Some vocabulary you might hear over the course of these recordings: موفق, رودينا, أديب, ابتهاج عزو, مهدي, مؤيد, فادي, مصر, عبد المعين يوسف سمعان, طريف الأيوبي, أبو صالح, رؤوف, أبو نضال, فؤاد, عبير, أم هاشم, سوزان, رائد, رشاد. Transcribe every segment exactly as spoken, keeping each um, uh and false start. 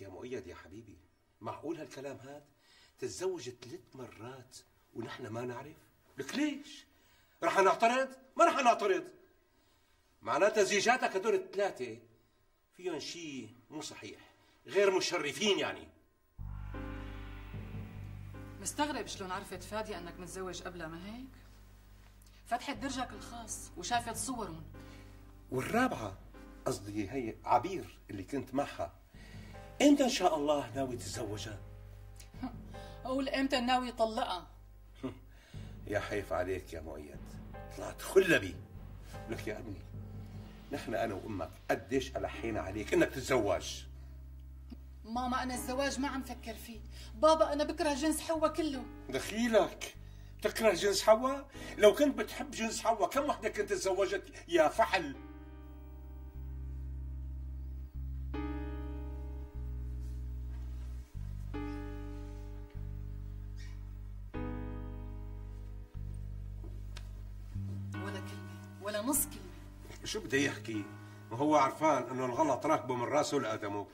يا مؤيد يا حبيبي، معقول هالكلام هاد؟ تتزوج ثلاث مرات ونحن ما نعرف؟ لك ليش؟ رح نعترض؟ ما رح نعترض. معناتها زيجاتك هدول الثلاثة فيهم شيء مو صحيح، غير مشرفين يعني. مستغرب شلون عرفت فادي انك متزوج قبلها، ما هيك؟ فتحت درجك الخاص وشافت صورهم. والرابعة قصدي هي عبير اللي كنت معها، امتى ان شاء الله ناوي تتزوجها؟ اقول امتى ناوي طلقها. يا حيف عليك يا مؤيد، طلعت خلبي. لك يا ابني، نحن انا وامك قديش الحينا عليك انك تتزوج. ماما انا الزواج ما عم فكر فيه، بابا انا بكره جنس حوا كله. دخيلك بتكره جنس حوا؟ لو كنت بتحب جنس حوا كم وحده كنت تزوجت يا فحل. ولا كلمه ولا نص كلمه. شو بده يحكي؟ وهو عرفان انه الغلط راكبه من راسه لقدمه.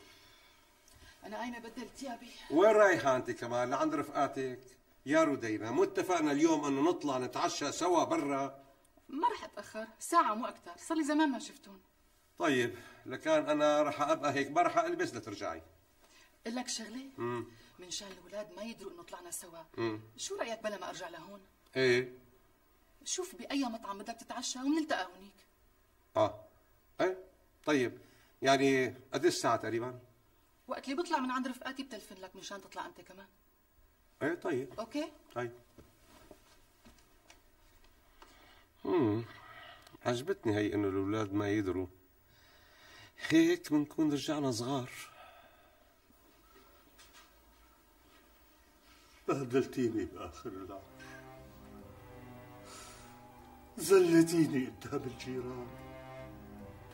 أنا قايمة بدل ثيابي. وين رايحة أنت كمان؟ لعند رفقاتك؟ يا رودينا، مو اتفقنا اليوم إنه نطلع نتعشى سوا برا؟ ما رح أتأخر، ساعة مو أكثر، صار لي زمان ما شفتون. طيب، لكان أنا رح أبقى هيك، ما رح ألبس لترجعي. أقول لك شغلة؟ امم منشان الأولاد ما يدروا إنه طلعنا سوا، امم شو رأيك بلا ما أرجع لهون؟ إيه؟ شوف بأي مطعم بدك تتعشى ونلتقى هونيك. آه. إيه؟ طيب، يعني قد الساعة تقريباً؟ وقت اللي بطلع من عند رفقاتي بتلفن لك مشان تطلع انت كمان. ايه طيب. اوكي؟ طيب. امم عجبتني هي انه الاولاد ما يدروا. هيك بنكون رجعنا صغار. بهدلتيني باخر العام. زلتيني قدام الجيران.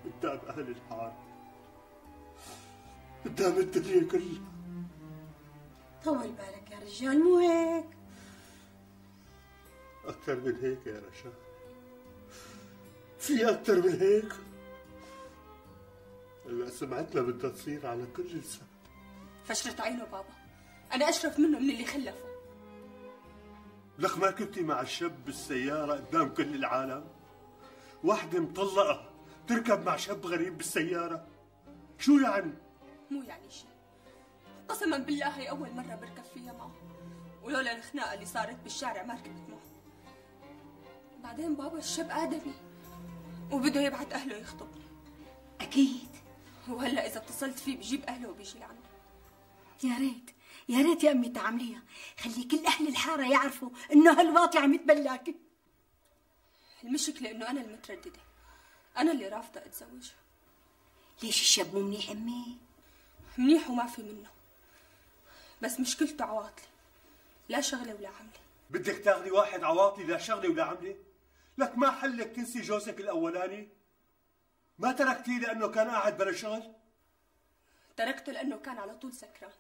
قدام اهل الحارة. قدام الدنيا كلها. طول بالك يا رجال، مو هيك؟ أكثر من هيك يا رشاد، في أكثر من هيك؟ هلا سمعتنا بدها تصير على كل لسان. فشرت عينه بابا، أنا أشرف منه من اللي خلفه. لك ما كنتي مع الشاب بالسيارة قدام كل العالم؟ وحدة مطلقة تركب مع شاب غريب بالسيارة؟ شو يعني؟ مو يعني شيء، قسما بالله هي أول مرة بركب فيها معه، ولولا الخناقة اللي صارت بالشارع ما ركبت معه. بعدين بابا الشاب آدمي وبده يبعت أهله يخطبني. أكيد. وهلا إذا اتصلت فيه بجيب أهله وبيجي عنده. يا ريت، يا ريت يا أمي تعمليها، خلي كل أهل الحارة يعرفوا إنه هالواطي عم يتبلاكي. المشكلة إنه أنا المترددة، أنا اللي رافضة أتزوج. ليش الشاب مو منيح أمي؟ منيح وما في منه، بس مشكلته عواطلي، لا شغله ولا عمله. بدك تاخذي واحد عواطلي لا شغله ولا عمله؟ لك ما حلك تنسي جوزك الاولاني؟ ما تركتيه لانه كان قاعد بلا شغل؟ تركته لانه كان على طول سكران،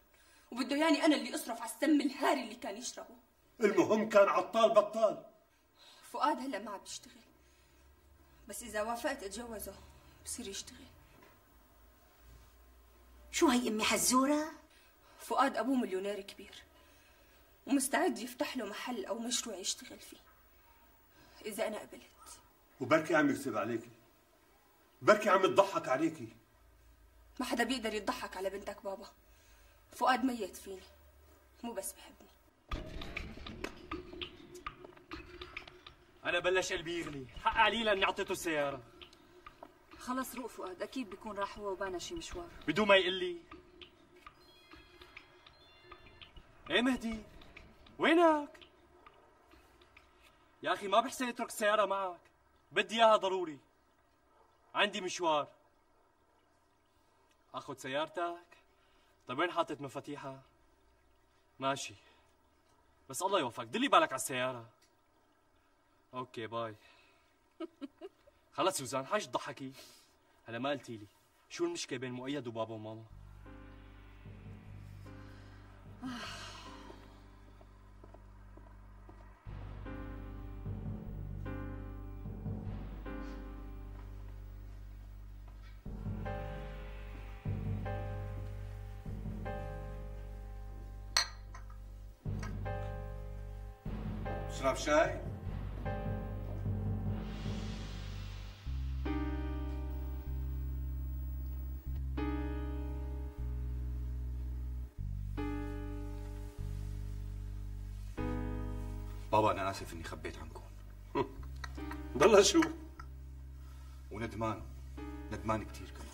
وبده ياني انا اللي اصرف على السم الهاري اللي كان يشربه. المهم كان عطال بطال. فؤاد هلا ما عم بيشتغل، بس اذا وافقت اتجوزه بصير يشتغل. شو هي أمي حزورة؟ فؤاد أبوه مليونير كبير ومستعد يفتح له محل أو مشروع يشتغل فيه إذا أنا قبلت. وبركي عم يكذب عليكي، بركي عم يضحك عليكي. ما حدا بيقدر يضحك على بنتك بابا، فؤاد ميت فيني، مو بس بحبني. أنا بلش قلبي يغلي، حق علي لأني أعطيته السيارة. خلص روق فؤاد، اكيد بيكون راح هو وبانا شي مشوار بدون ما يقول لي. ايه مهدي وينك؟ يا اخي ما بحسن اترك السيارة معك، بدي اياها ضروري، عندي مشوار. اخذ سيارتك؟ طيب وين حاطط مفاتيحها؟ ماشي، بس الله يوفقك، دلي بالك على السيارة. اوكي باي. خلص سوزان، حاج تضحكي. هلا ما قلتي لي شو المشكله بين مؤيد وبابا وماما؟ تشرب شاي؟ بابا أنا آسف إني خبيت عنكم. ضل شو؟ وندمان، ندمان كتير كمان.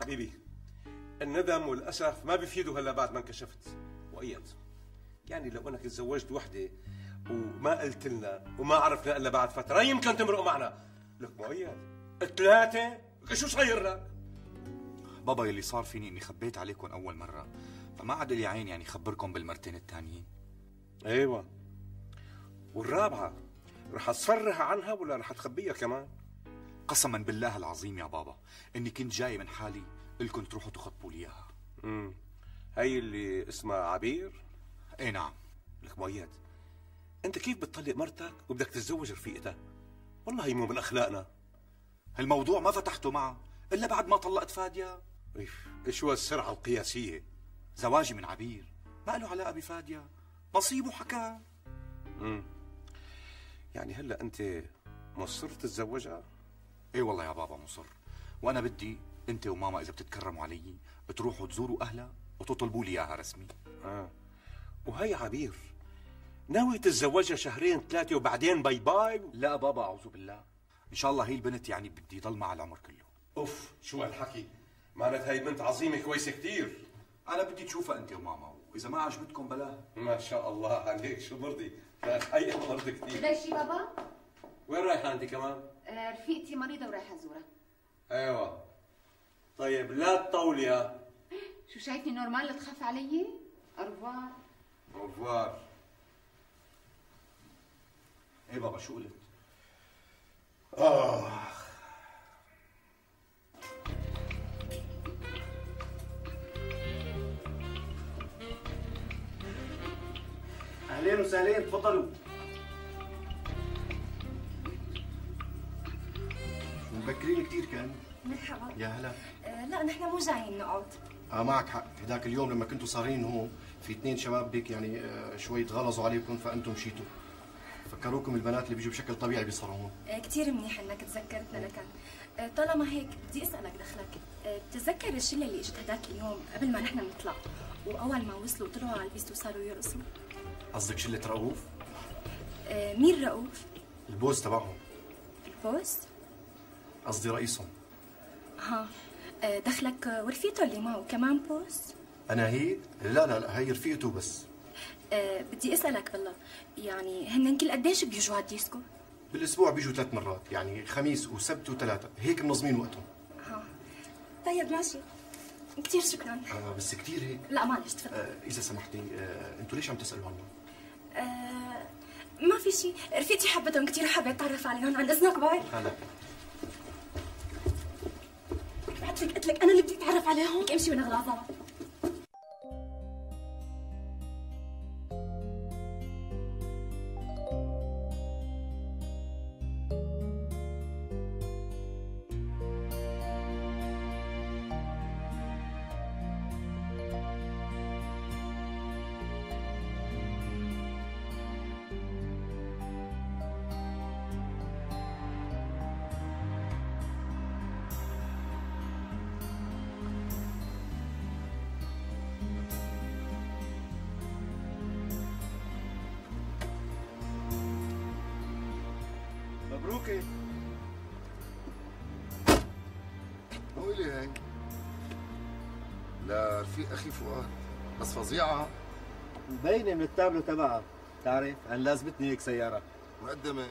حبيبي الندم والأسف ما بيفيدوا هلا بعد ما انكشفت. وأيضا يعني لو أنك تزوجت وحدة وما قلت لنا وما عرفنا إلا بعد فترة يمكن تمرق معنا. لك مؤيد الثلاثة شو صاير؟ بابا يلي صار فيني إني خبيت عليكم أول مرة، فما عاد لي عين يعني خبركم بالمرتين الثانيين. أيوة والرابعة رح تصرح عنها ولا رح تخبيها كمان؟ قسما بالله العظيم يا بابا اني كنت جاي من حالي الكم تروحوا تخبوا لي اياها. امم هي اللي اسمها عبير؟ اي نعم. لك مؤيد انت كيف بتطلق مرتك وبدك تتزوج رفيقتها؟ والله هي مو من اخلاقنا. هالموضوع ما فتحته معه الا بعد ما طلقت فادية. ايش هو السرعة القياسية؟ زواجي من عبير ما له علاقة بفادية، نصيبه حكاه. امم يعني هلا انت مصر تتزوجها؟ ايه والله يا بابا مصر، وانا بدي انت وماما اذا بتتكرموا علي تروحوا تزوروا اهلها وتطلبوا لي اياها رسمي. اه وهي عبير ناوي تتزوجها شهرين ثلاثه وبعدين باي باي؟ لا بابا اعوذ بالله، ان شاء الله هي البنت يعني بدي ضل مع العمر كله. اوف شو هالحكي، معناتها هي بنت عظيمه كويسه كثير. انا بدي تشوفها انت وماما، واذا ما عجبتكم بلا. ما شاء الله عليك شو مرضي، اي مرض كثير. بدك شي بابا؟ وين رايحه انت كمان؟ آه رفيقتي مريضه ورايحه ازورها. ايوه طيب لا تطوليها. شو شايفني نورمال تخاف علي؟ أرفوار. أرفوار. ايه بابا شو قلت؟ آه اهلين وسهلين تفضلوا. مبكرين كثير كان. مرحبا. يا هلا. أه لا نحن مو جايين نقعد. اه معك حق، هداك اليوم لما كنتوا صارين هون في اثنين شباب بيك يعني آه شوي تغلظوا عليكم فانتم مشيتوا. فكروكم البنات اللي بيجوا بشكل طبيعي بيصيروا هون. آه كثير منيح انك تذكرتنا لكان. آه طالما هيك بدي اسالك دخلك، آه بتتذكر الشله اللي اجت هداك اليوم قبل ما نحن نطلع واول ما وصلوا طلعوا على البيست وصاروا يرقصوا؟ قصدك شلة رؤوف؟ آه مين رؤوف؟ البوس تبعهم. البوس؟ قصدي رئيسهم. ها آه دخلك ورفيقته اللي معه كمان بوس؟ أنا هي؟ لا لا لا هي رفيقته بس. آه بدي أسألك بالله، يعني هن كل قديش بيجوا هالديسكو؟ بالأسبوع بيجوا ثلاث مرات، يعني خميس وسبت وثلاثة، هيك منظمين وقتهم. ها طيب ماشي. كثير شكرا. آه بس كثير هيك. لا معلش تفضل. آه إذا سمحتي آه أنتوا ليش عم تسألوا عنهم؟ آه ما في شيء، رفيقتي حبتهم كثير وحابة أتعرف عليهم. عن إذنك باي. هلا. بعد فيك قلت لك أنا اللي بدي أتعرف عليهم. لك امشي وأنا غلاظة. مبروكي. ويلي هي لرفيق اخي فؤاد بس فظيعه، مبينه من التابلو تبعها. بتعرف عن لازمتني هيك سياره مقدمه.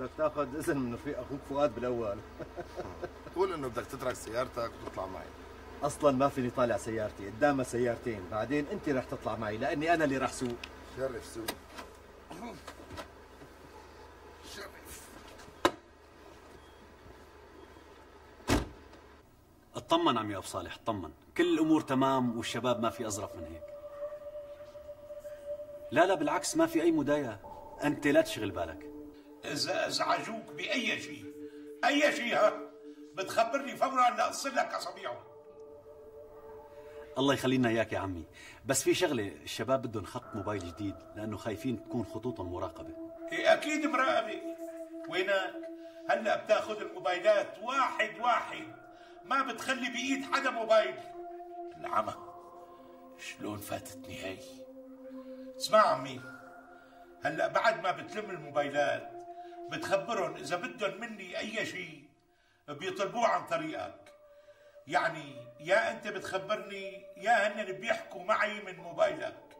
بدك تاخذ اذن من رفيق اخوك فؤاد بالاول. قول انه بدك تترك سيارتك وتطلع معي. اصلا ما فيني طالع سيارتي، قدامها سيارتين، بعدين انت رح تطلع معي لاني انا اللي رح سوق. شرف سوق. اطمن عمي ابو صالح، اطمن، كل الامور تمام والشباب ما في ازرف من هيك. لا لا بالعكس ما في اي مداية، انت لا تشغل بالك. اذا ازعجوك باي شيء، اي شيء ها بتخبرني فورا لاقص لك اصابعهم. الله يخلينا اياك يا عمي، بس في شغله، الشباب بدهم خط موبايل جديد لانه خايفين تكون خطوطهم مراقبه. ايه اكيد مراقبه. وينك؟ هلا بتاخذ الموبايلات واحد واحد، ما بتخلي بايد حدا موبايل. العمى شلون فاتتني هي؟ اسمع عمي، هلا بعد ما بتلم الموبايلات بتخبرهم اذا بدهم مني اي شيء بيطلبوه عن طريقك، يعني يا انت بتخبرني يا هن بيحكوا معي من موبايلك،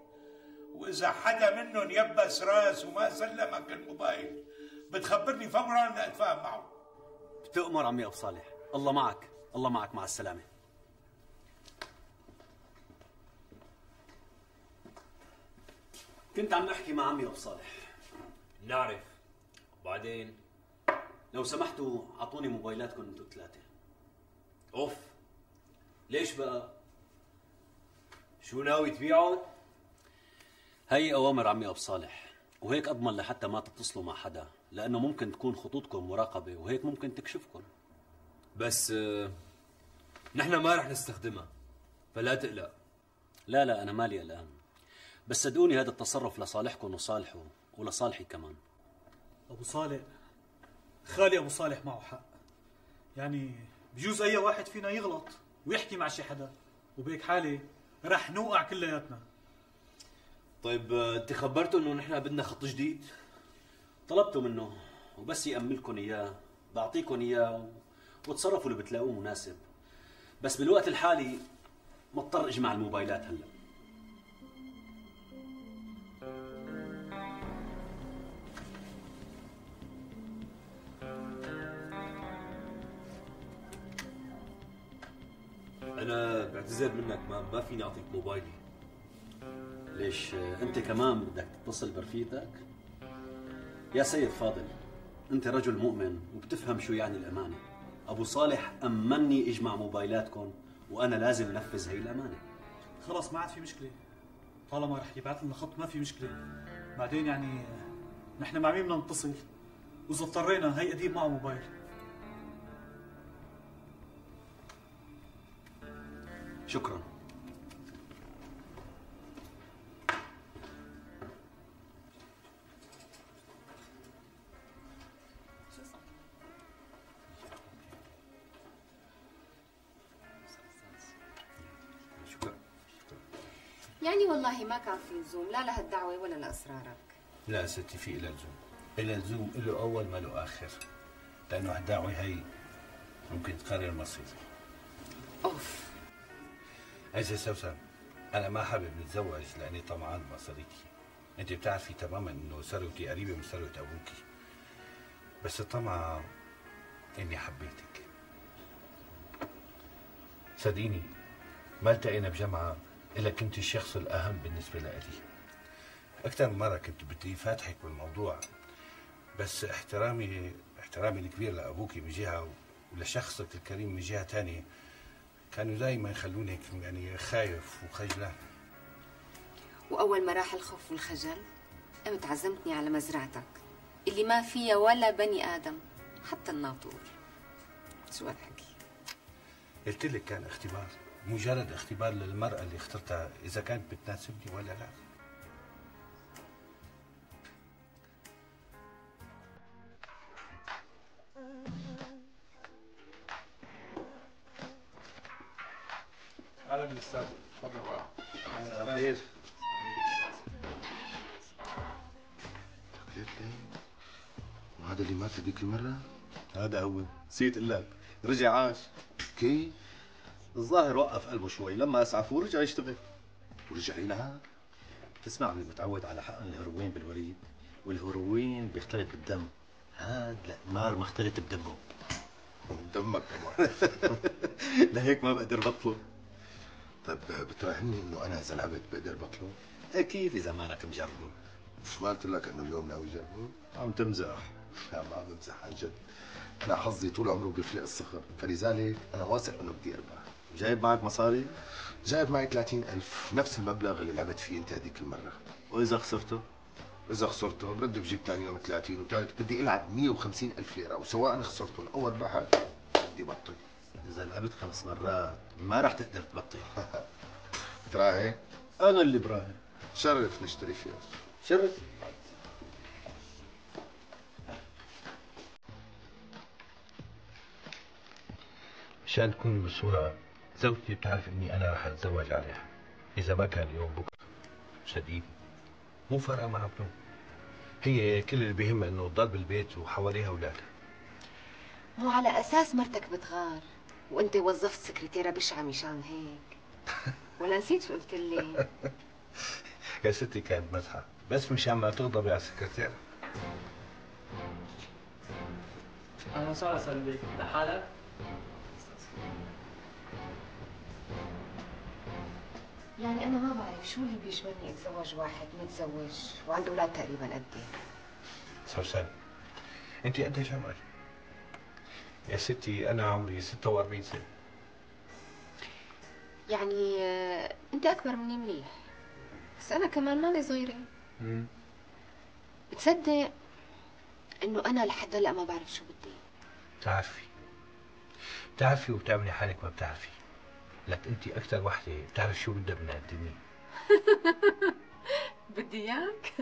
واذا حدا منهم يبس راس وما سلمك الموبايل بتخبرني فورا لاتفاهم معه. بتؤمر عمي ابو صالح، الله معك، الله معك، مع السلامه. كنت عم احكي مع عمي ابو صالح. نعرف. وبعدين لو سمحتوا اعطوني موبايلاتكم انتوا الثلاثه. اوف، ليش بقى؟ شو ناوي تبيعهم؟ هي اوامر عمي ابو صالح، وهيك اضمن لحتى ما تتصلوا مع حدا، لانه ممكن تكون خطوطكم مراقبه وهيك ممكن تكشفكم. بس آه، نحن ما رح نستخدمها، فلا تقلق. لا لا، انا مالي قلقان، بس صدقوني هذا التصرف لصالحكم وصالحه ولصالحي كمان. ابو صالح، خالي ابو صالح معه حق، يعني بجوز اي واحد فينا يغلط ويحكي مع شي حدا، وبهيك حاله رح نوقع كلياتنا. طيب انت خبرته انه نحن بدنا خط جديد؟ طلبته منه، وبس يأملكم اياه بعطيكم اياه وتصرفوا اللي بتلاقوه مناسب، بس بالوقت الحالي مضطر اجمع الموبايلات هلا. أنا بعتذر منك مان، ما فيني أعطيك موبايلي. ليش؟ أنت كمان بدك تتصل برفيقتك؟ يا سيد فاضل، أنت رجل مؤمن وبتفهم شو يعني الأمانة. أبو صالح أمني أجمع موبايلاتكم وأنا لازم أنفذ هي الأمانة. خلص ما عاد في مشكلة، طالما رح يبعث لنا خط ما في مشكلة. بعدين يعني نحن مع مين بدنا نتصل؟ وإذا اضطرينا هي أديب معه موبايل. شكرا. يعني والله ما كان في لزوم لا لهالدعوة ولا لأسرارك. لا ستي، في إلى لزوم، إلى لزوم، إله أول ما له آخر، لأنه هالدعوة هي ممكن تقرر مصيري. أوف. أجل سوسن، أنا ما حابب نتزوج لأني طمعان بمصاريكي، أنت بتعرفي تماما إنه ثروتي قريبة من ثروة أبوكي، بس الطمع إني حبيتك. صدقيني ما التقينا بجمعة إلا كنت الشخص الأهم بالنسبة لإلي. أكثر مرة كنت بدي فاتحك بالموضوع، بس احترامي احترامي الكبير لأبوكي من جهة ولشخصك الكريم من جهة ثانية كانوا دائما يخلوني هيك يعني خايف وخجلان. واول ما راح الخوف والخجل قمت عزمتني على مزرعتك اللي ما فيها ولا بني ادم حتى الناطور. شو هالحكي؟ قلت لك كان اختبار، مجرد اختبار للمرأة اللي اخترتها اذا كانت بتناسبني ولا لا. اهلا بالاستاذ، تفضل. اهلا عبير. عبير ليه؟ وهذا اللي مات هذيك المرة؟ هذا هو، نسيت اقول لك، رجع عاش. كيف؟ الظاهر وقف قلبه شوي، لما اسعفه ورجع يشتغل. ورجع يلعب؟ تسمعني، متعود على حقن الهيروين بالوريد، والهيروين بيختلط بالدم، هذا القمار مختلط بدمه. دمك كمان. لهيك ما بقدر بطله. طيب بتراهني انه انا اذا لعبت بقدر بطله؟ اكيد اذا ما انك مجربه. مش ما قلت لك انه اليوم ناوي اجربه؟ عم تمزح. لا ما عم بمزح عن جد، انا حظي طول عمره بيفلق الصخر، فلذلك انا واثق انه بدي اربح. جايب معك مصاري؟ جايب معي ثلاثين ألف، نفس المبلغ اللي لعبت فيه انت هذيك المره. واذا خسرته؟ اذا خسرته بردك بجيب ثاني يوم ثلاثين وثالث، بدي العب مية وخمسين ألف ليره، وسواء خسرتهم او ربحت بدي بطل. إذا لعبت خمس مرات ما راح تقدر تبطل. تراعي؟ أنا اللي براهن. شرف نشتري فيها. شرف. مشان تكوني بالصورة، زوجتي بتعرف إني أنا رح أتزوج عليها، إذا ما كان اليوم بكرة. صديقي مو فارقة مع ابنه، هي كل اللي بيهمها إنه تضل بالبيت وحواليها أولادها. مو على أساس مرتك بتغار وأنت وظفت سكرتيرة بشعة مشان هيك، ولا نسيت شو قلت لي؟ يا ستي كانت مزحة، بس مشان ما تغضبي على السكرتيرة. أهلا وسهلا صديقي، لحالك؟ يعني أنا ما بعرف شو اللي بيجبرني أتزوج واحد متزوج وعنده أولاد تقريباً قدي. سوزان، أنت قديش عمرك؟ يا ستي أنا عمري ستة وأربعين سنة. يعني أنت أكبر مني مليح، بس أنا كمان ماني صغيرة. امم بتصدق إنه أنا لحد هلا ما بعرف شو بدي؟ بتعرفي بتعرفي وبتعملي حالك ما بتعرفي. لك انت اكثر وحده بتعرف شو بدها من الدنيا. بدي اياك.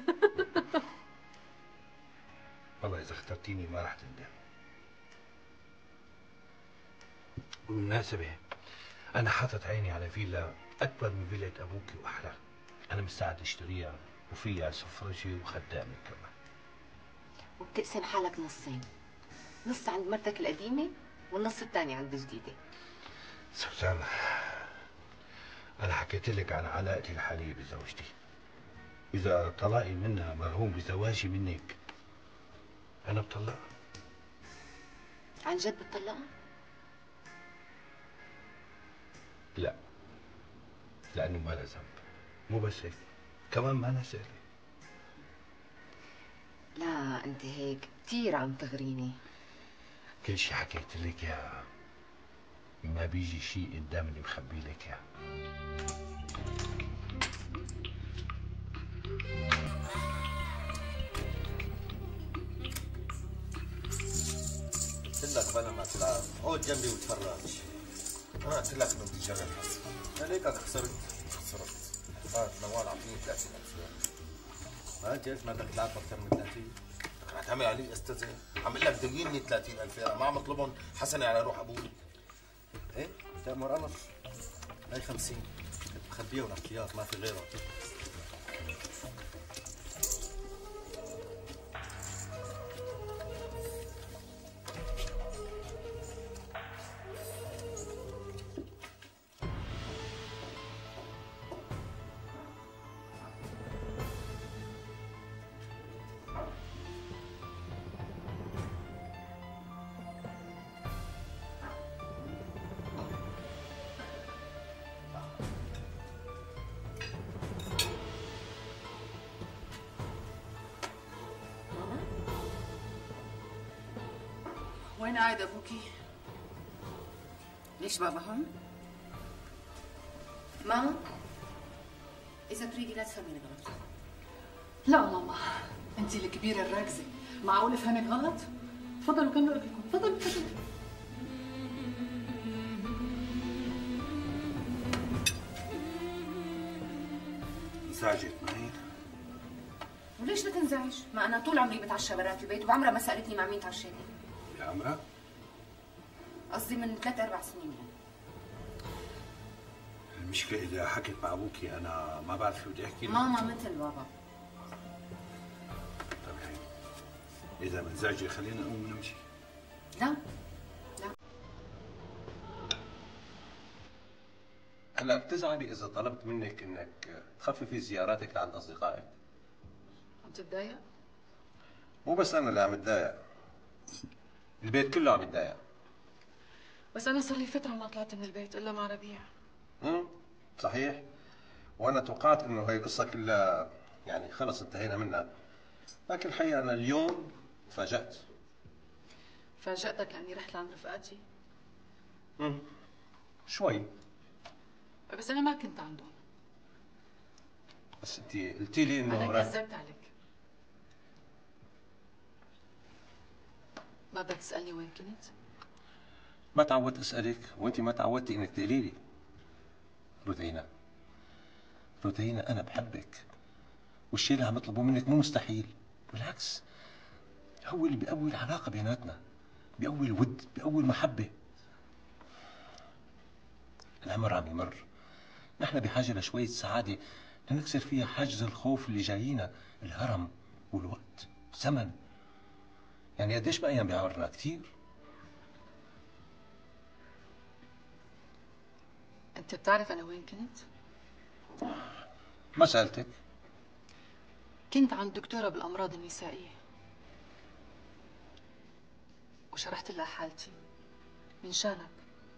والله اذا اخترتيني ما رح تندم. بالمناسبه انا حاطط عيني على فيلا اكبر من فيلا ابوكي واحلى، انا مستعد اشتريها وفيها سفرجي وخدامه كمان. وبتقسم حالك نصين، نص عند مرتك القديمه والنص الثاني عند الجديده. سوزان، أنا حكيت لك عن علاقتي الحالية بزوجتي، إذا طلاقي منها مرهون بزواجي منك، أنا بطلقها. عن جد بتطلقها؟ لا، لأنه ما لها ذنب، مو بس هيك، كمان ما أنا سهلة. لا أنت هيك كثير عم تغريني. كل شي حكيت لك يا ما بيجي شيء قدام اللي مخبي لك اياه. قلت لك بلا ما تلعب، اقعد جنبي وتفرج. انا قلت لك بدي جرب حظي، ليكك خسرت. خسرت. صارت نوال عطيني ثلاثين ألف. ما جاز ما بدك تلعب أكثر من ثلاثين. لك رح تعمل علي استاذ، عم بقول لك دويني ثلاثين ألف، ما عم اطلبهم حسني على روح ابوي. ايه تأمر قمر، هاي خمسين كنت مخبيهم احتياط ما في غيرهم. وين قاعد ابوكي؟ ليش بابا هون؟ ماما؟ إذا تريدي لا تفهميني غلط. لا ماما، أنتِ الكبيرة الراكزة، معقول أفهمك غلط؟ تفضلوا كملوا أكلكم، تفضلوا تفضلوا. انزعجت معي؟ وليش بتنزعج؟ ما أنا طول عمري بتعشى برات البيت وعمرها ما سألتني مع مين تعشيتي. يا عمرها؟ قصدي من ثلاث أربع سنين يعني. المشكلة إذا حكيت مع أبوكي أنا ما بعرف شو بدي أحكي لك. ماما مثل بابا. طيب حلو، إذا منزعجة خلينا نقوم ونمشي. لا لا. هلا بتزعلي إذا طلبت منك إنك تخففي زياراتك عند أصدقائك. عم تتضايق؟ مو بس أنا اللي عم أتضايق، البيت كله عم يتضايق. بس أنا صار لي فترة ما طلعت من البيت إلا مع ربيع. امم صحيح، وأنا توقعت إنه هي القصة كلها يعني خلص انتهينا منها، لكن الحقيقة أنا اليوم تفاجأت. فاجأتك لأني رحت لعند رفقاتي؟ امم شوي، بس أنا ما كنت عندهم. بس أنت قلتي لي إنه أنا كذبت عليك. ما بدك تسألني وين كنت؟ ما تعودت أسألك وأنت ما تعودتي إنك تقولي لي. رودينا، رودينا أنا بحبك، والشيء اللي عم يطلبوه منك مو مستحيل، بالعكس هو اللي بيقوي العلاقة بيناتنا، بيقوي الود، بيقوي المحبة. العمر عم يمر، نحن بحاجة لشوية سعادة لنكسر فيها حاجز الخوف اللي جايينا، الهرم والوقت والزمن. يعني قديش بقى أيام بعمرنا؟ كثير. أنت بتعرف أنا وين كنت؟ ما سألتك. كنت عند دكتورة بالأمراض النسائية وشرحت لها حالتي من شانك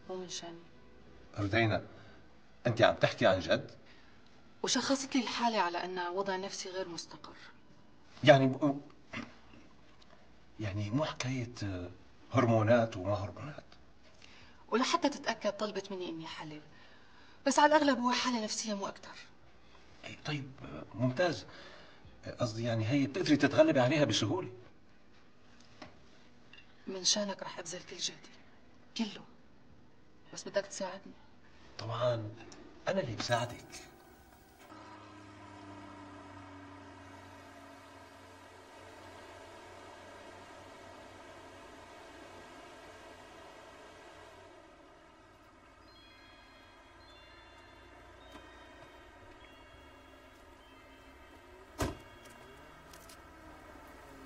مو من شاني. رودينا أنت عم تحكي عن جد؟ وشخصت لي الحالة على أن وضع نفسي غير مستقر. يعني ب... يعني مو حكاية هرمونات وما هرمونات. ولحتى تتأكد طلبت مني إني حلل، بس على الأغلب هو حالة نفسية مو أكثر. طيب ممتاز، قصدي يعني هي بتقدري تتغلبي عليها بسهولة. من شانك رح أبذل كل جهدي كله، بس بدك تساعدني. طبعا أنا اللي بساعدك.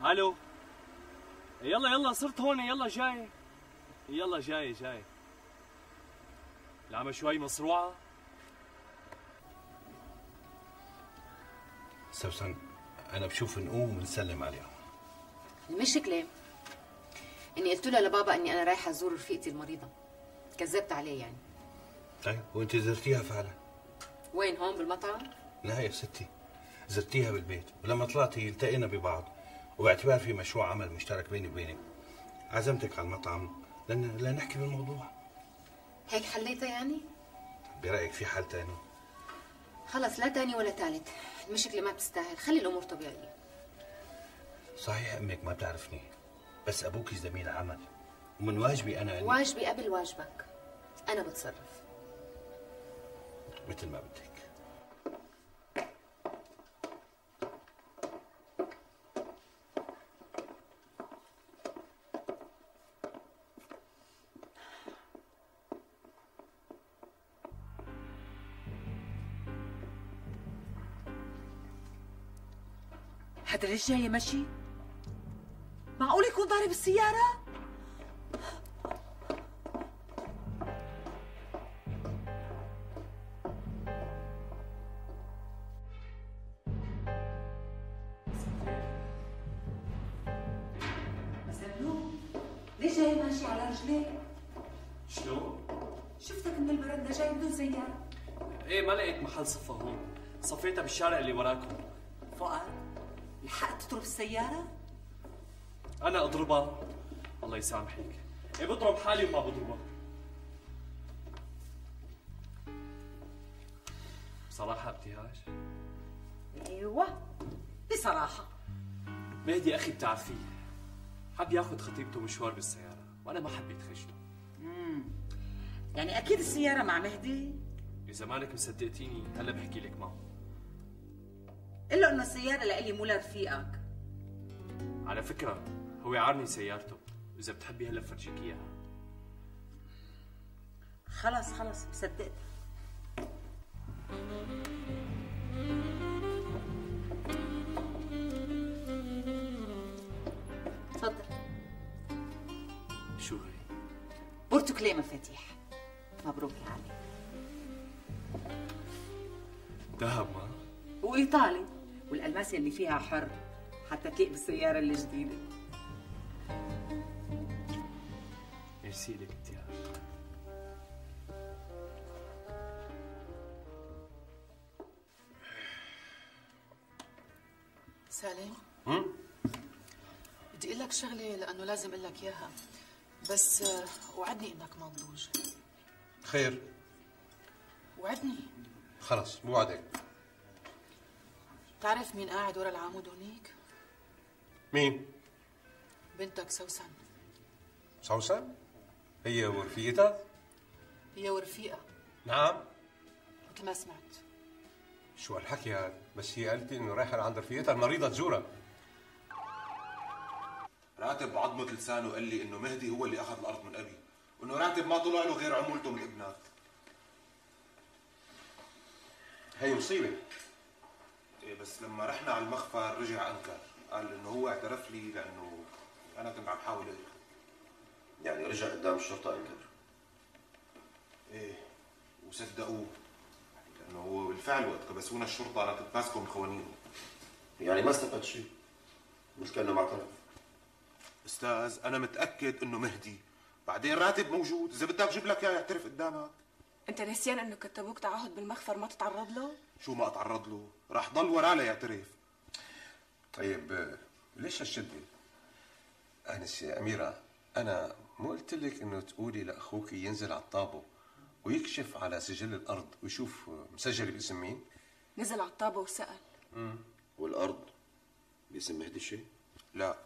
الو، يلا يلا صرت هون، يلا جاي، يلا جاي جاي. العمى شوي مصروعه. سوسن انا بشوف نقوم ونسلم عليهم. المشكله اني قلت لها لبابا اني انا رايحه ازور رفيقتي المريضه، كذبت عليه يعني. طيب وانت زرتيها فعلا؟ وين، هون بالمطعم؟ لا يا ستي، زرتيها بالبيت، ولما طلعتي التقينا ببعض، وباعتبار في مشروع عمل مشترك بيني وبينك عزمتك على المطعم لن... لنحكي بالموضوع. هيك حليتها يعني؟ برأيك في حل تاني؟ خلص لا تاني ولا تالت، المشكلة ما بتستاهل، خلي الأمور طبيعية. صحيح أمك ما بتعرفني، بس أبوك زميل عمل، ومن واجبي أنا أني... واجبي قبل واجبك، أنا بتصرف مثل ما بدك. هذا ليش جاي مشي؟ معقول يكون ضارب السيارة؟ الشارع اللي وراكم. فؤاد الحق تضرب السيارة؟ أنا أضربها؟ الله يسامحك. إيه بضرب حالي وما بضربها. بصراحة ابتهاج؟ أيوه بصراحة. مهدي أخي بتعرفيه، حب ياخذ خطيبته مشوار بالسيارة، وأنا ما حبيت خجله. امم يعني أكيد السيارة مع مهدي؟ إذا مالك مصدقتيني هلا بحكي لك معه. قل له انه السيارة لإلي مو لرفيقك. على فكرة هو عارني سيارته، إذا بتحبي هلا بفرجيك إياها. خلص خلص مصدقتك. تفضل. شو هي؟ برتقالي مفاتيح. مبروك يا علي. ذهب ما؟ وإيطالي. والألماس اللي فيها حر حتى تليق بالسيارة الجديدة. ميرسي لك كتير. سالم؟ امم بدي أقول لك شغلة لأنه لازم أقول لك إياها، بس وعدني إنك ما تضوج. خير. وعدني. خلص بوعدك. بتعرف مين قاعد ورا العمود هنيك؟ مين؟ بنتك سوسن. سوسن؟ هي ورفيقتها؟ هي ورفيقها. نعم؟ مثل ما سمعت. شو هالحكي هاد؟ بس هي قالت لي انه رايحه لعند رفيقتها المريضه تزورها. راتب بعضمه لسانه قال لي انه مهدي هو اللي اخذ الارض من ابي، وانه راتب ما طلع له غير عمولته من ابنك. هي مصيبه. ايه بس لما رحنا على المخفر رجع انكر، قال انه هو اعترف لي لانه انا كنت عم حاول اغير. يعني رجع قدام الشرطه انكر. ايه وصدقوه. لانه هو بالفعل وقت كبسونا الشرطه انا كنت ماسكه من خوانينه. يعني ما استفدت شيء. مش كانه معترف. استاذ انا متاكد انه مهدي، بعدين راتب موجود، اذا بدك جيب لك اياه يعترف قدامك. انت نسيان انه كتبوك تعهد بالمخفر ما تتعرض له؟ شو ما اتعرض له؟ راح ضل وراه ليعترف. طيب ليش هالشده؟ انس يا اميره انا مو قلت لك انه تقولي لاخوك ينزل على الطابه ويكشف على سجل الارض ويشوف مسجل باسم مين؟ نزل على الطابه وسال. امم والارض باسم مهدي شيء؟ لا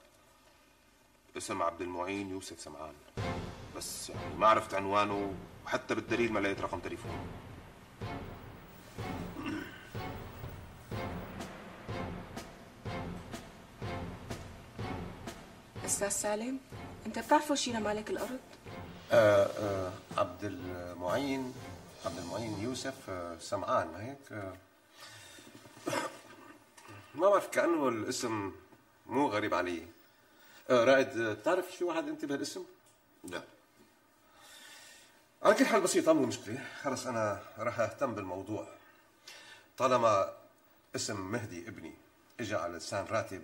اسم عبد المعين يوسف سمعان، بس يعني ما عرفت عنوانه وحتى بالدليل ما لقيت رقم تليفونه. استاذ سالم انت بتعرفوا شي لمالك الارض؟ آه آه عبد المعين عبد المعين يوسف آه سمعان ما هيك؟ آه ما بعرف كانه الاسم مو غريب علي. آه رائد بتعرف شي واحد انت بهالاسم؟ لا. على كل حال بسيطة مو مشكلة، خلص أنا راح أهتم بالموضوع. طالما اسم مهدي ابني إجا على لسان راتب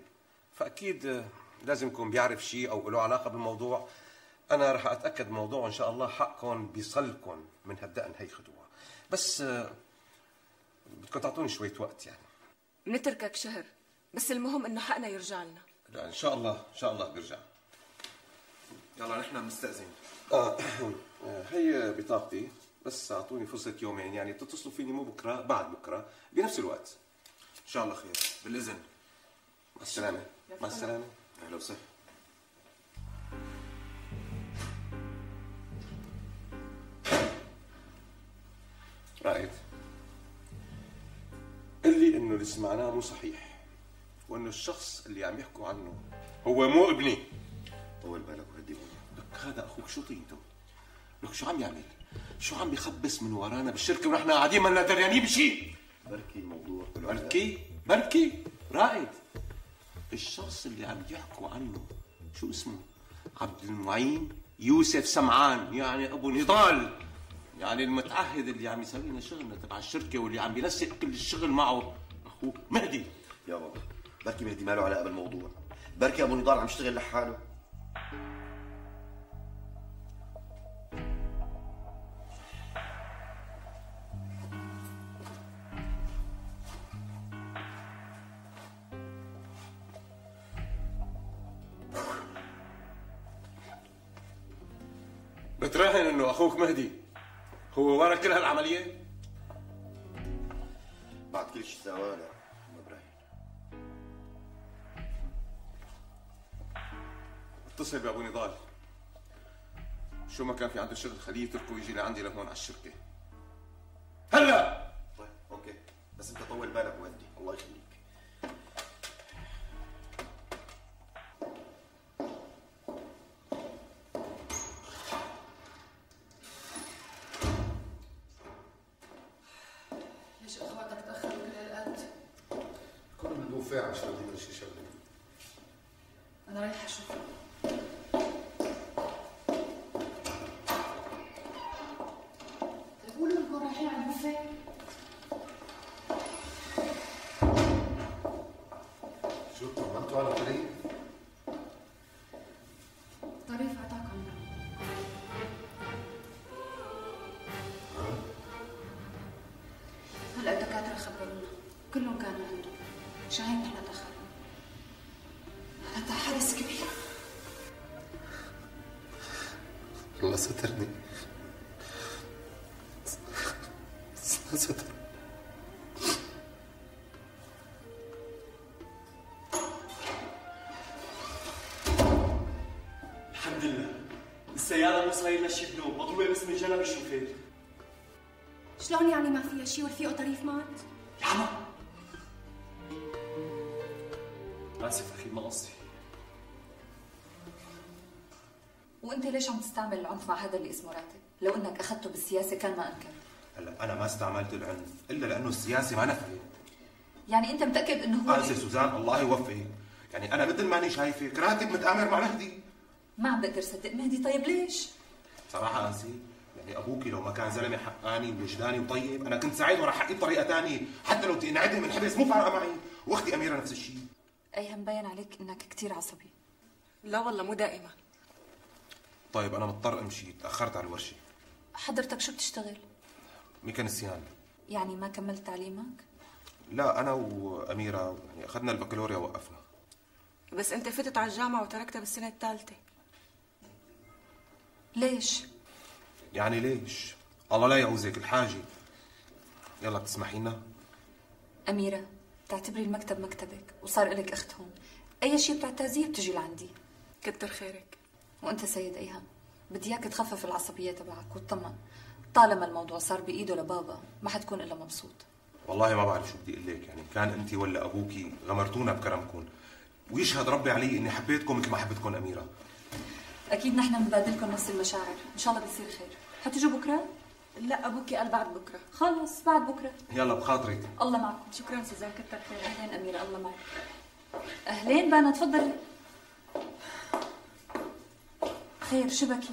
فأكيد لازم يكون بيعرف شيء أو له علاقة بالموضوع. أنا راح أتأكد بالموضوع وإن شاء الله حقكم بيصلكم من هالدقن هي خدوها، بس بدكم تعطوني شوية وقت يعني. بنتركك شهر، بس المهم إنه حقنا يرجع لنا. لا إن شاء الله إن شاء الله بيرجع. يلا نحن مستأذن. آه هي بطاقتي، بس اعطوني فرصة يومين، يعني تتصلوا فيني مو بكره بعد بكره بنفس الوقت. ان شاء الله خير، بالاذن. مع السلامة. مع السلامة. اهلا وسهلا. رائد قال لي انه اللي سمعناه مو صحيح، وانه الشخص اللي عم يحكوا عنه هو مو ابني. طول بالك وهدي لك، هذا اخوك شو طينته؟ لك شو عم يعمل؟ شو عم بخبص من ورانا بالشركه ونحن قاعدين مالنا دريانين بشيء؟ بركي الموضوع بركي بركي رائد الشخص اللي عم يحكوا عنه شو اسمه؟ عبد المعين يوسف سمعان، يعني ابو نضال، يعني المتعهد اللي عم يسوي لنا شغلنا تبع الشركه واللي عم بينسق كل الشغل معه اخوك مهدي. يا بابا بركي مهدي ماله علاقه بالموضوع، بركي ابو نضال عم يشتغل لحاله. بتراهن انه اخوك مهدي هو ورا كل هالعمليه؟ بعد كل شيء سواه لا ما براهن. اتصل بابو نضال، شو ما كان في عنده شغل خليه يتركه ويجي لعندي لهون على الشركه هلا. طيب اوكي، بس انت طول بالك وهدي. الله يخليك. أنا رايحة أشوفه. تقولوا إنكم رايحين على البوفيه؟ شو طمنتوا على طريف؟ طريف أعطاكم هلا الدكاترة خبرونا كلهم كانوا عنده، مشان هيك نحن تأخرنا. حدث كبير. الله سترني. الله سترني. الحمد لله السيارة مو صاير لها شي بنوب، مضروبة بس من جنب الشوفير. شلون يعني ما فيها شي ورفيقه طريف مات؟ يا عمو اسف اخي، ما قصدي. وانت ليش عم تستعمل العنف مع هذا اللي اسمه راتب؟ لو انك اخذته بالسياسه كان ما انكر. هلا انا ما استعملت العنف الا لانه السياسه ما نفعت. يعني انت متاكد انه هو قاسي سوزان؟ الله يوفقك، يعني انا مثل ما اني شايفك راتب متآمر مع مهدي. ما عم بقدر صدق مهدي. طيب ليش؟ صراحه قاسي يعني ابوكي لو ما كان زلمه حقاني ووجداني وطيب انا كنت سعيد ورا حقي بطريقه ثانيه، حتى لو بدي انعدم من الحبس مو فارقه معي، واختي اميره نفس الشيء. ايها مبين عليك انك كثير عصبي. لا والله مو دائما. طيب انا مضطر امشي، تاخرت على الورشه. حضرتك شو بتشتغل؟ ميكانيسيان. يعني ما كملت تعليمك؟ لا انا واميره يعني اخذنا البكالوريا ووقفنا. بس انت فتت على الجامعه وتركتها بالسنه الثالثه. ليش؟ يعني ليش؟ الله لا يعوزك الحاجه. يلا بتسمحي لنا؟ اميره بتعتبري المكتب مكتبك وصار لك اخت هون، اي شيء بتعتازيه بتجي لعندي. كتر خيرك. وانت سيد ايهم، بدي اياك تخفف العصبيه تبعك وتطمن، طالما الموضوع صار بايده لبابا ما حتكون الا مبسوط. والله ما بعرف شو بدي اقول لك، يعني كان انت ولا ابوكي غمرتونا بكرمكم، ويشهد ربي علي اني حبيتكم مثل ما حبتكم اميره. اكيد نحن بنبادلكم نفس المشاعر، ان شاء الله بتصير خير. حتجوا بكره؟ لا ابوكي قال بعد بكره. خلص بعد بكره. يلا بخاطرك. الله معكم. شكرا سوزان، كتر خير. اهلين اميره، الله معك. اهلين بانا، تفضلي. خير شو بكي؟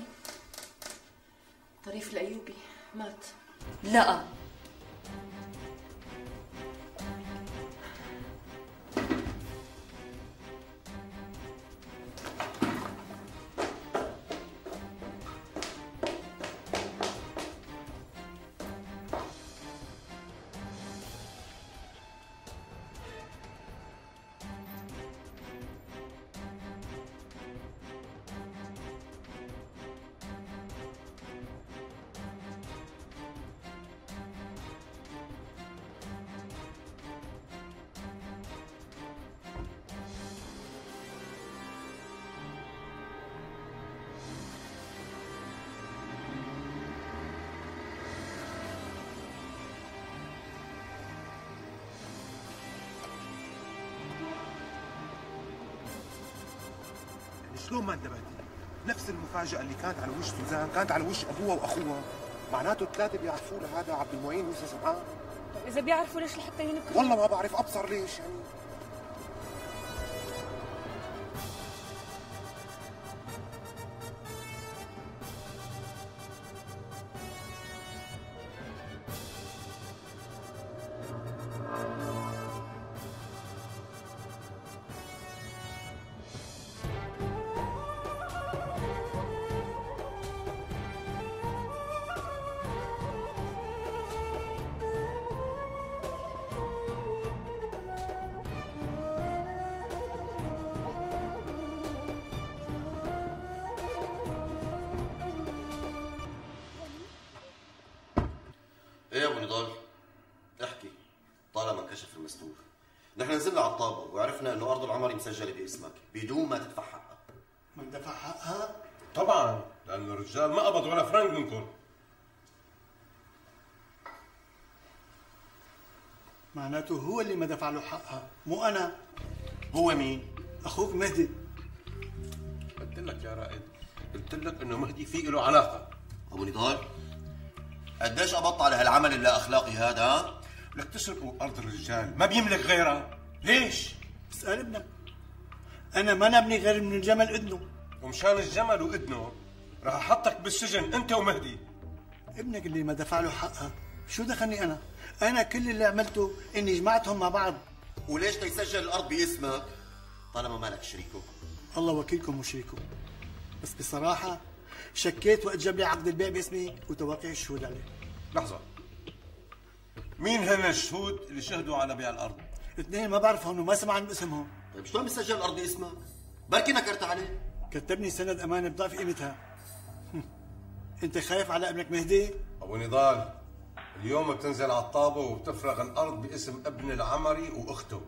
طريف الأيوبي مات. لا شلون ما انتبهتي؟ نفس المفاجأة اللي كانت على وجه سوزان كانت على وجه أبوها وأخوها، معناته الثلاثة بيعرفوا لهذا عبد المعين يوسف سمعان. طيب إذا بيعرفوا ليش لحتى ينكروا؟ والله ما بعرف، أبصر ليش يعني. ايه يا ابو نضال؟ احكي. طالما انكشف المستور. نحن نزلنا على الطابه وعرفنا انه ارض العمري مسجله باسمك بدون ما تدفع حقها. ما ندفع حقها؟ طبعا، لان الرجال ما قبضوا ولا فرنك منكم. معناته هو اللي ما دفع له حقها، مو انا. هو مين؟ اخوك مهدي. قلت لك يا رائد، قلت لك انه مهدي في له علاقه. ابو نضال قديش قبضت على هالعمل اللا اخلاقي هذا؟ لك تسرقوا ارض الرجال ما بيملك غيرها، ليش؟ اسال ابنك. انا ما نبني غير من الجمل اذنه، ومشان الجمل واذنه راح احطك بالسجن انت ومهدي. ابنك اللي ما دفع له حقها، شو دخلني انا؟ انا كل اللي عملته اني جمعتهم مع بعض. وليش تسجل الارض باسمك؟ طالما مالك شريكه. الله وكيلكم وشريكه، بس بصراحه شكيت وقت جاب لي عقد البيع باسمي وتوقيع الشهود عليه. لحظة، مين هن الشهود اللي شهدوا على بيع الأرض؟ اثنين ما بعرفهم وما سمع عن اسمهم. طيب شلون بتسجل الأرض باسمك؟ بركي نكرت عليه. كتبني سند أمانة بضعف قيمتها. أنت خايف على ابنك مهدي؟ أبو نضال، اليوم بتنزل على الطابة وبتفرغ الأرض باسم ابن العمري وأخته.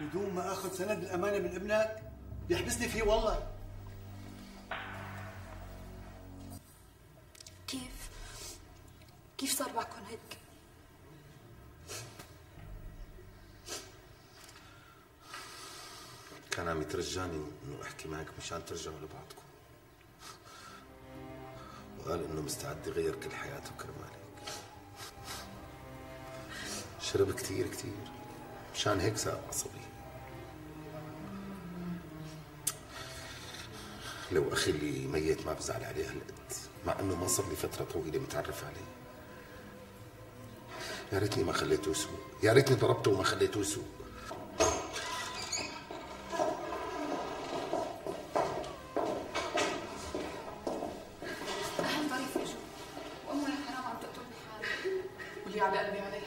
بدون ما آخذ سند الأمانة من ابنك؟ بيحبسني فيه والله. كيف؟ كيف صار معكم هيك؟ كان عم يترجاني انه احكي معك مشان ترجعوا لبعضكم، وقال انه مستعد يغير كل حياته كرمالك. شرب كثير كثير مشان هيك صار عصبي. لو اخي اللي ميت ما بزعل عليه هالقد، مع انه ما صار لي فتره طويله متعرف عليه. يا ريتني ما خليته يسوق، يا ريتني ضربته وما خليته يسوق. أهل طريف اجوا، وأمي الحرام عم تقتل بحالها، واللي على قلبي عليها.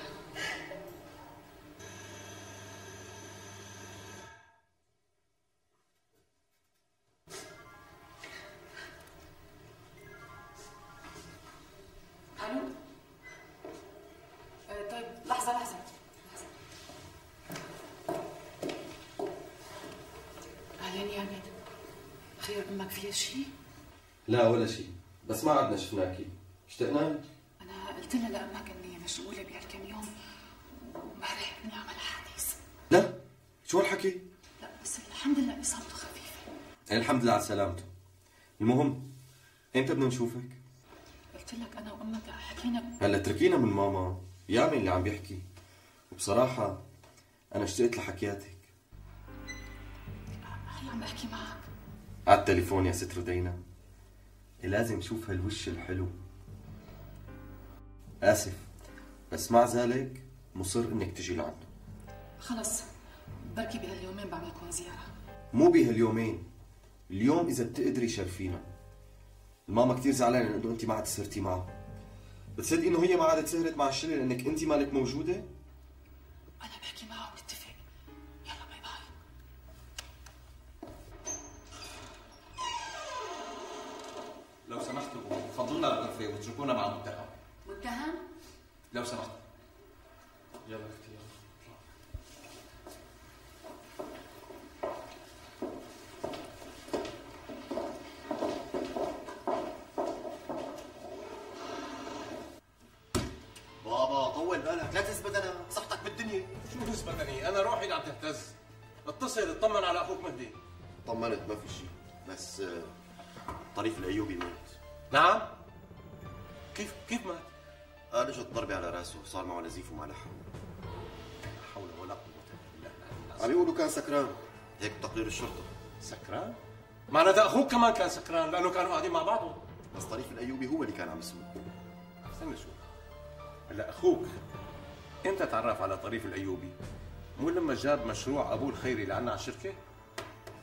لا ولا شيء، بس ما عدنا شفناكي، اشتقنا؟ أنا قلت لها لأمك إني مشغولة بهالكم يوم وما رح نعمل حديث. لا، شو هالحكي؟ لا بس الحمد لله إصابته خفيفة. يعني الحمد لله على سلامته. المهم، إمتى بدنا نشوفك؟ قلت لك أنا وأمك حكينا. هلا اتركينا من ماما، يا مين اللي عم بيحكي؟ وبصراحة أنا اشتقت لحكياتك. هلا عم بحكي معك. على التليفون يا ست رودينا. لازم شوف هالوش الحلو. آسف بس مع ذلك مصر انك تجي لعنا. خلص بركي بهاليومين بعملكم زيارة. مو بهاليومين، اليوم إذا بتقدري شرفينا. الماما كثير زعلانة إنه أنت ما عاد سهرتي معها. بتصدقي إنه هي ما عادت سهرت مع الشلة لأنك أنت مالك موجودة؟ أنا بحكي معها وبنتفق. لو سمحتوا فضلونا الغرفة واتركونا مع المتهم. متهم؟ لو سمحت. يلا اختي يلا. بابا طول بالك، لا تهز بدنك، صحتك بالدنيا. شو هز بدني؟ أنا روحي اللي عم تهتز. اتصل اطمن على أخوك مهدي. طمنت ما في شيء، بس طريف الأيوبي مات. نعم؟ كيف كيف مات؟ قال اجت ضربة على راسه وصار معه نزيف وما لحقه. لا حول ولا قوة إلا بالله. عم يقولوا كان سكران، هيك تقرير الشرطة. سكران؟ معناتها أخوك كمان كان سكران لأنه كانوا قاعدين مع بعضهم. بس طريف الأيوبي هو اللي كان عم يسوق. استنى شوف. هلا أخوك إمتى تعرف على طريف الأيوبي؟ مو لما جاب مشروع أبوه الخيري اللي عنا على الشركة؟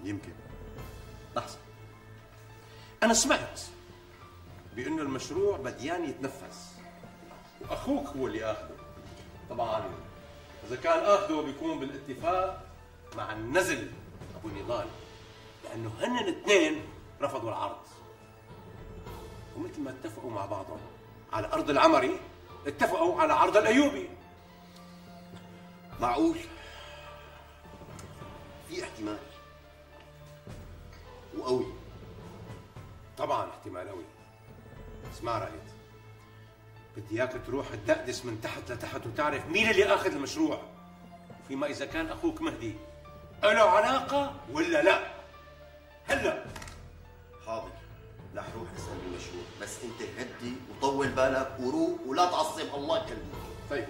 يمكن. لحظة. أنا سمعت بأنه المشروع بديان يتنفس وأخوك هو اللي آخذه. طبعاً إذا كان آخذه بيكون بالاتفاق مع النزل أبو نضال، لأنه هن الاثنين رفضوا العرض، ومثل ما اتفقوا مع بعضهم على أرض العمري اتفقوا على عرض الأيوبي. معقول؟ في احتمال وقوي. طبعا احتمال قوي. اسمع رايد، بدي اياك تروح تدقدس من تحت لتحت وتعرف مين اللي اخذ المشروع، فيما اذا كان اخوك مهدي له علاقه ولا لا. هلا حاضر، رح روح اسال المشروع، بس انت هدي وطول بالك وروق ولا تعصب. الله يكلمك. طيب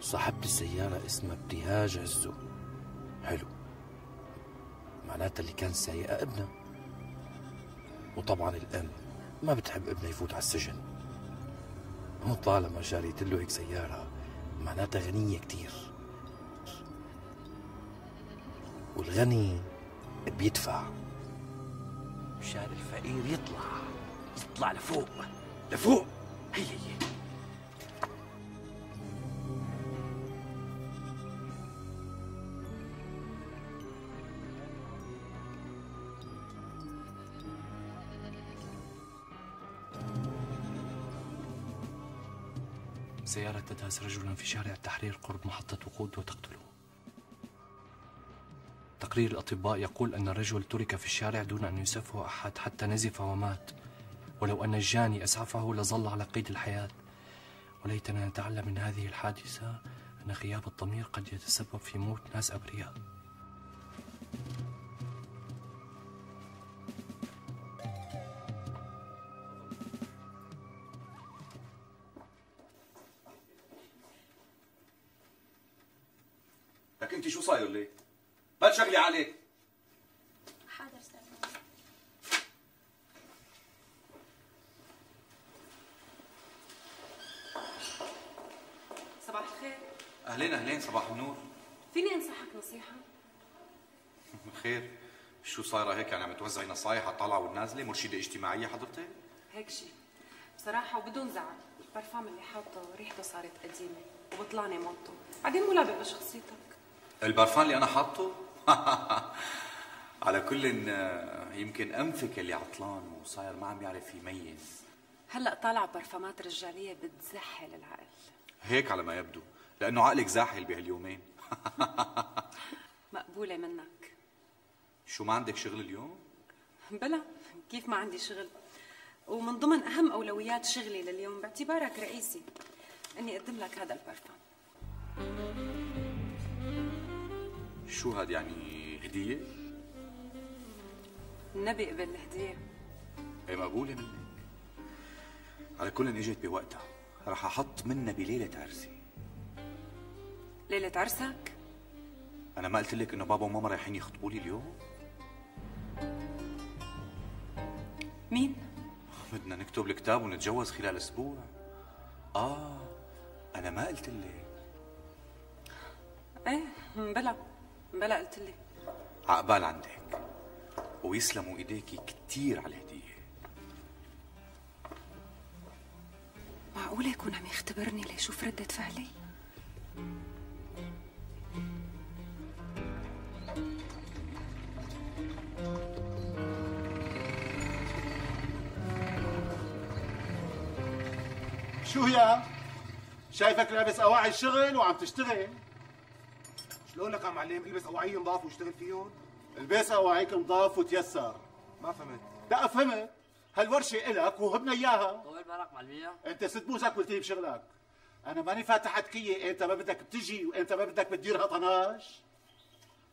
صاحبة السيارة اسمها ابتهاج عزو. حلو، معناتها اللي كان سايقها ابنها، وطبعا الأم ما بتحب ابنها يفوت على السجن، وطالما شاريت له هيك سيارة معناتها غنية كتير، والغني بيدفع مشان الفقير يطلع يطلع لفوق لفوق. هي هي سيارة تدهس رجلا في شارع التحرير قرب محطة وقود وتقتله. تقرير الأطباء يقول أن الرجل ترك في الشارع دون أن يسعفه أحد حتى نزف ومات، ولو أن الجاني أسعفه لظل على قيد الحياة. وليتنا نتعلم من هذه الحادثة أن غياب الضمير قد يتسبب في موت ناس أبرياء. لك انت شو صاير لي؟ بل شغلي عليك. حاضر استاذ. صباح الخير. اهلين اهلين، صباح النور. فيني انصحك نصيحة؟ خير، شو صايرة هيك يعني عم توزعي نصايح على الطالعة والنازلة؟ مرشدة اجتماعية حضرتك؟ هيك شيء. بصراحة وبدون زعل، البرفان اللي حاطه ريحته صارت قديمة وبطلانة موطه، بعدين مو لابق بشخصيتك. البرفان اللي أنا حاطه؟ على كل يمكن أنفك اللي عطلان وصاير ما عم يعرف يميز. هلأ طالعة برفانات رجالية بتزحل العقل. هيك على ما يبدو، لأنه عقلك زاحل بهاليومين. مقبولة منك. شو ما عندك شغل اليوم؟ بلا، كيف ما عندي شغل؟ ومن ضمن أهم أولويات شغلي لليوم باعتبارك رئيسي إني أقدم لك هذا البرفان. شو هاد يعني، هدية؟ النبي قبل الهدية. ايه مقبولة منك. على كل إن اجت بوقتها، رح أحط منها بليلة عرسي. ليلة عرسك؟ أنا ما قلت لك إنه بابا وماما رايحين يخطبوا لي اليوم؟ مين؟ بدنا نكتب الكتاب ونتجوز خلال أسبوع. آه أنا ما قلت لك. إيه بلا بلا قلت لي. عقبال عندك، ويسلموا إيديكي كتير على الهدية. معقولة يكون عم يختبرني ليشوف ردة فعلي؟ شو هي؟ شايفك لابس اواعي الشغل وعم تشتغل. شلون لك يا معلم؟ البس اواعي نضاف واشتغل فيهم. البس اواعيك نضاف وتيسر. ما فهمت. لا فهمت، هالورشه الك وهبنا اياها. طول بالك معلمية، انت سد موزك والتهي بشغلك. انا ماني فاتحة تكية، انت ما بدك بتجي وانت ما بدك بتديرها طناش.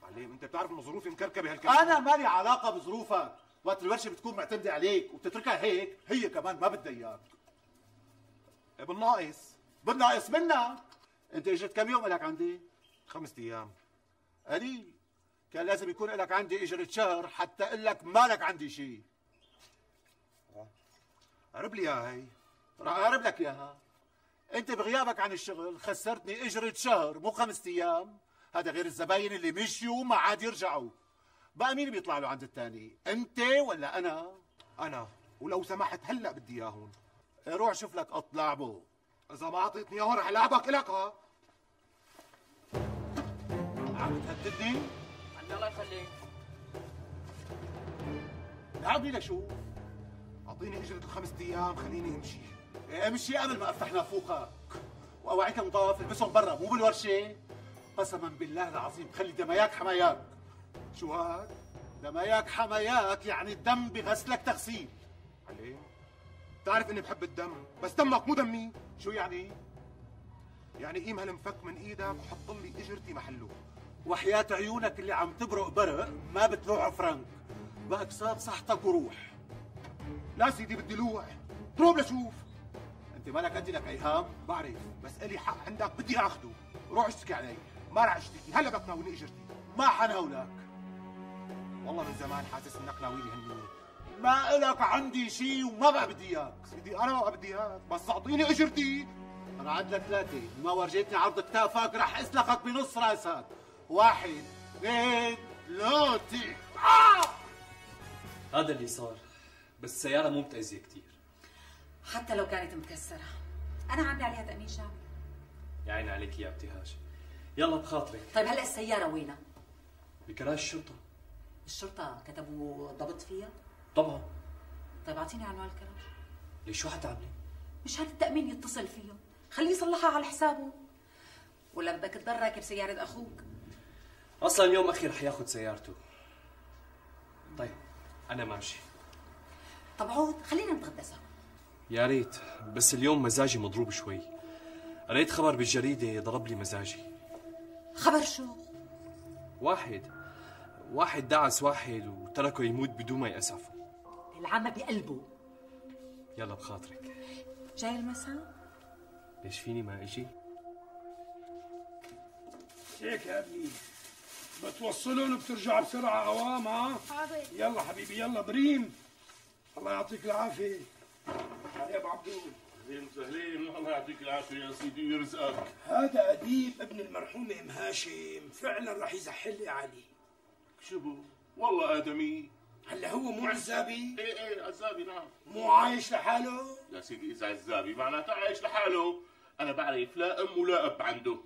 معلم انت بتعرف انه ظروفي مكركبة هالكلام. انا مالي علاقة بظروفك، وقت الورشة بتكون معتمدة عليك وبتتركها هيك، هي كمان ما بدها اياك. بالناقص بالناقص منا. انت اجت كم يوم لك عندي؟ خمسة ايام. قليل، كان لازم يكون لك عندي اجرة شهر حتى اقول لك مالك عندي شيء. قرب لي اياها هي. راح اقرب لك اياها. انت بغيابك عن الشغل خسرتني اجرة شهر مو خمسة ايام، هذا غير الزباين اللي مشيوا وما عاد يرجعوا. بقى مين بيطلع له عند الثاني؟ انت ولا انا؟ انا، ولو سمحت هلا بدي اياهم. روح شوف لك قط لعبه، إذا ما أعطيتني إياهم رح لعبك إلك. ها؟ عم تهددني؟ عندي الله يخليك. لعبني لشو؟ أعطيني أجرة الخمسة أيام خليني أمشي. أمشي قبل ما أفتح نافوخك. وأوعيك نضاف البسهم برا مو بالورشة. قسما بالله العظيم خلي دماياك حماياك. شو هاد؟ دماياك حماياك يعني الدم بغسلك تغسيل. عليه؟ بتعرف اني بحب الدم، بس دمك مو دمي. شو يعني؟ يعني قيم هالمفك من ايدك وحط لي اجرتي محله. وحياة عيونك اللي عم تبرق برق ما بتلوع فرنك، بقى كساب صحتك وروح. لا سيدي بدي لوع، ضرب لشوف. انت مالك قدي لك ايهام؟ بعرف، بس الي حق عندك بدي اخده. روح اشتكي علي. ما رح اشتكي، هلا بدك تناولني اجرتي. ما حناولك. والله من زمان حاسس انك ناويني هالنية. ما إلك عندي شيء وما بقى بدي اياك. سيدي انا ما بدي اياك، بس اعطيني اجرتي. انا عاد لك ثلاثه، ما ورجيتني عرض كتافك رح اسلخك بنص راسك. واحد اثنين ثلاثه. هذا اللي صار، بس السياره مو متاذيه كثير. حتى لو كانت مكسره انا عامله عليها تامين شامل. يا عيني عليك يا ابتي هاشم، يلا بخاطرك. طيب هلا السياره وينها؟ بكراج الشرطه. الشرطه كتبوا ضبط فيها؟ طبعا. طيب اعطيني عنوان الكراج. ليش شو حتعملي؟ مشان التأمين يتصل فيهم، خليه يصلحها على حسابه. ولا بدك تضل راكب سيارة أخوك؟ أصلاً يوم أخي رح ياخذ سيارته. طيب أنا ماشي. طب عود خلينا نتغدى سوا. يا ريت، بس اليوم مزاجي مضروب شوي. قريت خبر بالجريدة ضرب لي مزاجي. خبر شو؟ واحد واحد دعس واحد وتركه يموت بدون ما يأسف. العمى بقلبه. يلا بخاطرك. جاي المساء؟ ليش فيني ما اجي؟ هيك يا ابني بتوصلهم وبترجع بسرعة قوام ها؟ يلا حبيبي يلا بريم. الله يعطيك العافية. يا ابو عبدون. اهلين وسهلين. الله يعطيك العافية يا سيدي ويرزقك. هذا أديب ابن المرحومة أم هاشم، فعلا رح يزحل لي عليه. شبه والله آدمي. هلا هو مو عزابي؟ ايه ايه عزابي نعم. مو عايش لحاله؟ يا سيدي إذا عزابي معناتها عايش لحاله، أنا بعرف لا أم ولا أب عنده.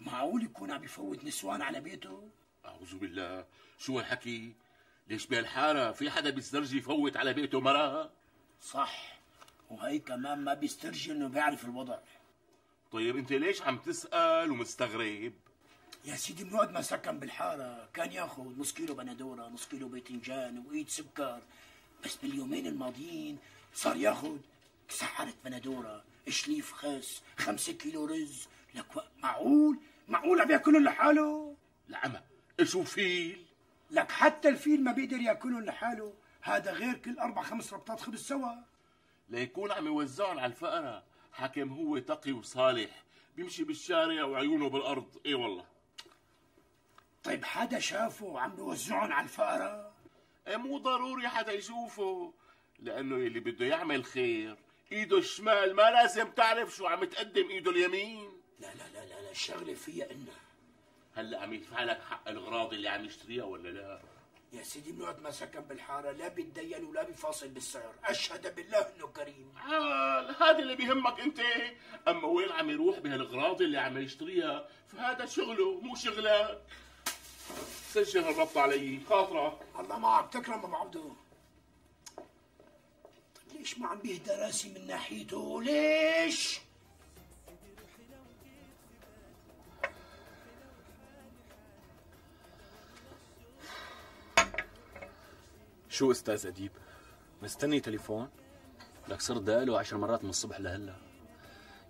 معقول يكون عم يفوت نسوان على بيته؟ أعوذ بالله، شو هالحكي؟ ليش بهالحارة في حدا بيسترجي يفوت على بيته مرأة؟ صح، وهي كمان ما بيسترجي إنه بيعرف الوضع. طيب أنت ليش عم تسأل ومستغرب؟ يا سيدي من وقت ما سكن بالحاره كان ياخذ نص كيلو بندوره، نص كيلو باذنجان، وقيت سكر، بس باليومين الماضيين صار ياخذ سحره بندوره، شليف خس، خمسة كيلو رز، لك و... معقول؟ معقول عم ياكلهم لحاله؟ العمى، شو فيل؟ لك حتى الفيل ما بيقدر ياكلهم لحاله، هذا غير كل أربع خمس ربطات خبز سوا. ليكون عم يوزعهم على الفقرة، حكم هو تقي وصالح، بيمشي بالشارع وعيونه بالأرض، إي والله. طيب حدا شافه عم بيوزعهم على الفقراء؟ مو ضروري حدا يشوفه، لأنه يلي بده يعمل خير إيده الشمال ما لازم تعرف شو عم تقدم إيده اليمين. لا لا لا لا, لا الشغلة فيها إنه هلا عم يدفع لك حق الأغراض اللي عم يشتريها ولا لا؟ يا سيدي من وقت ما سكن بالحارة لا بيتدين ولا بيفاصل بالسعر، أشهد بالله إنه كريم. عال هذا اللي بيهمك أنت، أما وين عم يروح بهالأغراض اللي عم يشتريها فهذا شغله مو شغلك. سجل هالربط علي خاطرك. الله ما عم تكرم ابو عبدون. طيب ليش ما عم بيهدى راسي من ناحيته؟ ليش؟ شو استاذ اديب؟ مستني تليفون؟ لك صرت دقله عشر مرات من الصبح لهلا،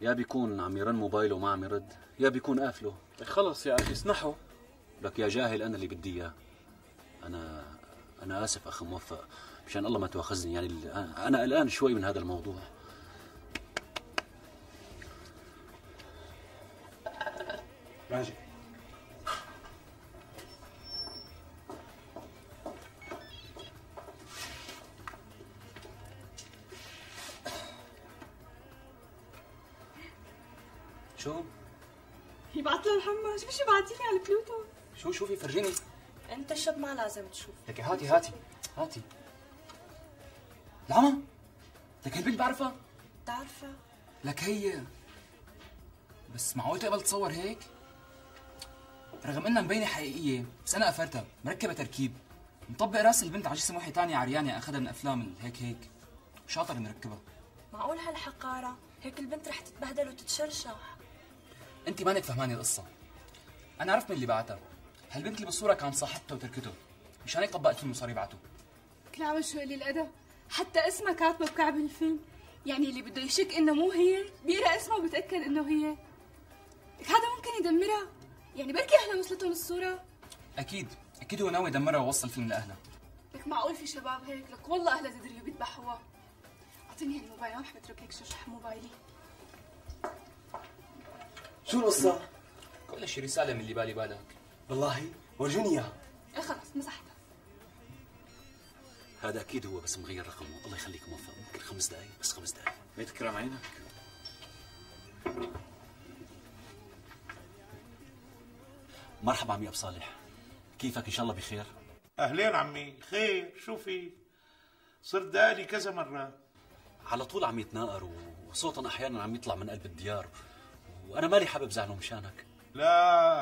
يا بيكون عم يرن موبايله وما عم يرد، يا بيكون قافله. خلص يا اخي اسنحه. لك يا جاهل انا اللي بدي اياه. انا انا اسف اخي موفق، مشان الله ما تواخذني، يعني انا قلقان شوي من هذا الموضوع. راجع شو؟ يبعت له محمد، شو شو بعتي لي على بلوتو؟ شو شوفي فرجيني. انت الشب ما لازم تشوف. لك هاتي هاتي هاتي. العمى؟ لك هالبنت بعرفها؟ بتعرفها؟ لك هي بس معقول تقبل تتصور هيك؟ رغم انها مبينه حقيقيه بس انا قفرتها، مركبه تركيب، مطبق راس البنت على جسم وحده ثانيه عريانه اخذها من افلام هيك هيك، شاطر مركبها. معقول هالحقاره؟ هيك البنت رح تتبهدل وتتشرشح. انت مانك فهماني القصه. انا عرفت من اللي بعتها، هالبنت اللي بالصوره كان صاحبته وتركته، مشان هيك طبقت فيلم وصار يبعته. لك العمى شو قليل الادب، حتى اسمها كاتبه بكعب الفيلم، يعني اللي بده يشك انه مو هي بيقرا اسمها وبتاكد انه هي. لك هذا ممكن يدمرها، يعني بركي اهلها وصلتهم الصوره. اكيد اكيد هو ناوي يدمرها ووصل الفيلم لاهلها. لك معقول في شباب هيك؟ لك والله اهلها تدري بيذبحوها. اعطيني هالموبايل ما بحب اترك لك شرشح موبايلي. شو القصة؟ كل شي رسالة من اللي بالي بالك. والله ورجوني اياها. ايه خلص مسحتها. هذا اكيد هو بس مغير رقمه، الله يخليك موفق، ممكن خمس دقايق بس خمس دقايق. ما تكرم عينك. مرحبا عمي ابو صالح، كيفك؟ ان شاء الله بخير. اهلين عمي، خير شو في؟ صرت دقالي كذا مرة. على طول عم يتناقروا وصوتهم احيانا عم يطلع من قلب الديار، وانا مالي حابب زعلهم مشانك. لا